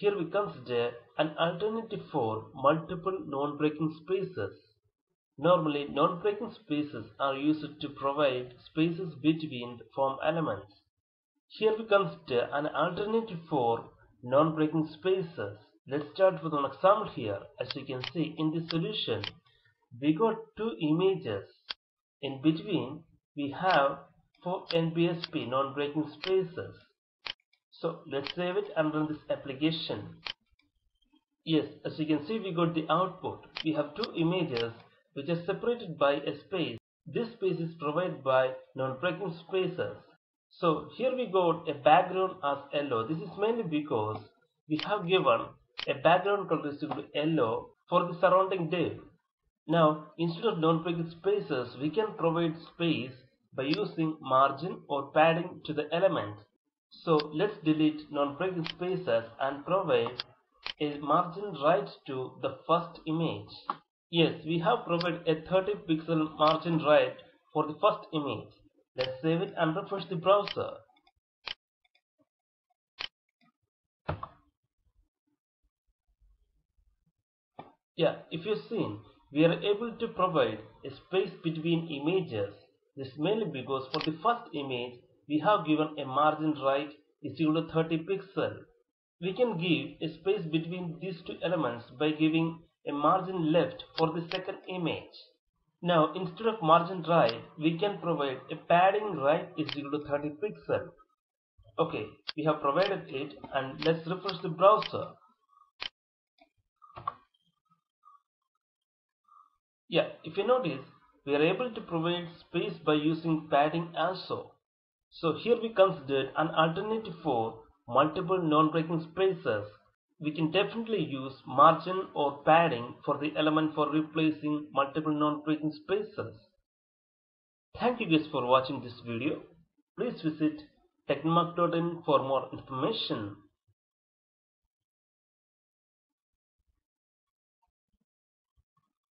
Here we consider an alternative for multiple non-breaking spaces. Normally, non-breaking spaces are used to provide spaces between form elements. Here we consider an alternative for non-breaking spaces. Let's start with an example here. As you can see in this solution, we got two images. In between, we have 4 NBSP non-breaking spaces. So let's save it and run this application. Yes, as you can see, we got the output. We have two images which are separated by a space. This space is provided by non-breaking spaces. So here we got a background as yellow. This is mainly because we have given a background color is equal to yellow for the surrounding div. Now, instead of non-breaking spaces, we can provide space by using margin or padding to the element. So let's delete non-breaking spaces and provide a margin right to the first image. Yes, we have provided a 30 pixel margin right for the first image. Let's save it and refresh the browser. Yeah, if you've seen, we are able to provide a space between images. This is mainly because for the first image, we have given a margin right is equal to 30 pixel. We can give a space between these two elements by giving a margin left for the second image. Now, instead of margin right, we can provide a padding right is equal to 30 pixel. Okay, we have provided it and let's refresh the browser. Yeah, if you notice, we are able to provide space by using padding also. So here we considered an alternative for multiple non-breaking spaces. We can definitely use margin or padding for the element for replacing multiple non-breaking spaces. Thank you guys for watching this video. Please visit technomark.in for more information.